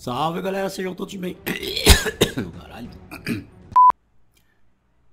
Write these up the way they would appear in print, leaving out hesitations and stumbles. Salve, galera, sejam todos bem... Caralho.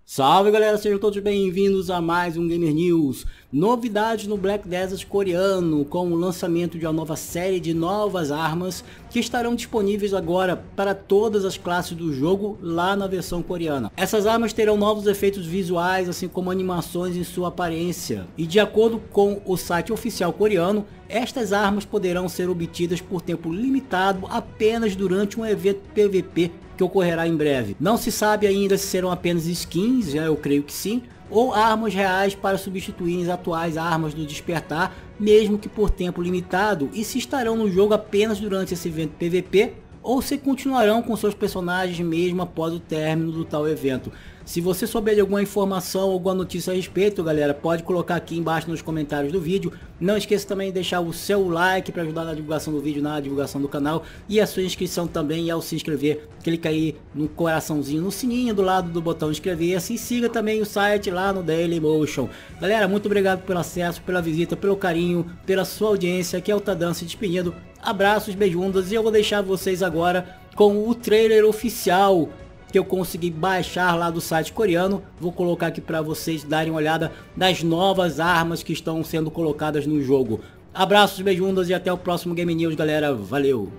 Salve, galera, sejam todos bem-vindos a mais um Gamer News. Novidades no Black Desert coreano, com o lançamento de uma nova série de novas armas que estarão disponíveis agora para todas as classes do jogo lá na versão coreana. Essas armas terão novos efeitos visuais, assim como animações em sua aparência. E de acordo com o site oficial coreano, estas armas poderão ser obtidas por tempo limitado apenas durante um evento PVP que ocorrerá em breve. Não se sabe ainda se serão apenas skins, já eu creio que sim, ou armas reais para substituir as atuais armas do despertar, mesmo que por tempo limitado, e se estarão no jogo apenas durante esse evento PVP, ou se continuarão com seus personagens mesmo após o término do tal evento. Se você souber de alguma informação ou alguma notícia a respeito, galera, pode colocar aqui embaixo nos comentários do vídeo. Não esqueça também de deixar o seu like para ajudar na divulgação do vídeo, na divulgação do canal, e a sua inscrição também. E ao se inscrever, clica aí no coraçãozinho, no sininho do lado do botão inscrever-se, e siga também o site lá no Dailymotion. Galera, muito obrigado pelo acesso, pela visita, pelo carinho, pela sua audiência. Aqui é o Tadam se despedindo. Abraços, beijundas, e eu vou deixar vocês agora com o trailer oficial que eu consegui baixar lá do site coreano. Vou colocar aqui para vocês darem uma olhada nas novas armas que estão sendo colocadas no jogo. Abraços, beijundas, e até o próximo Game News, galera. Valeu!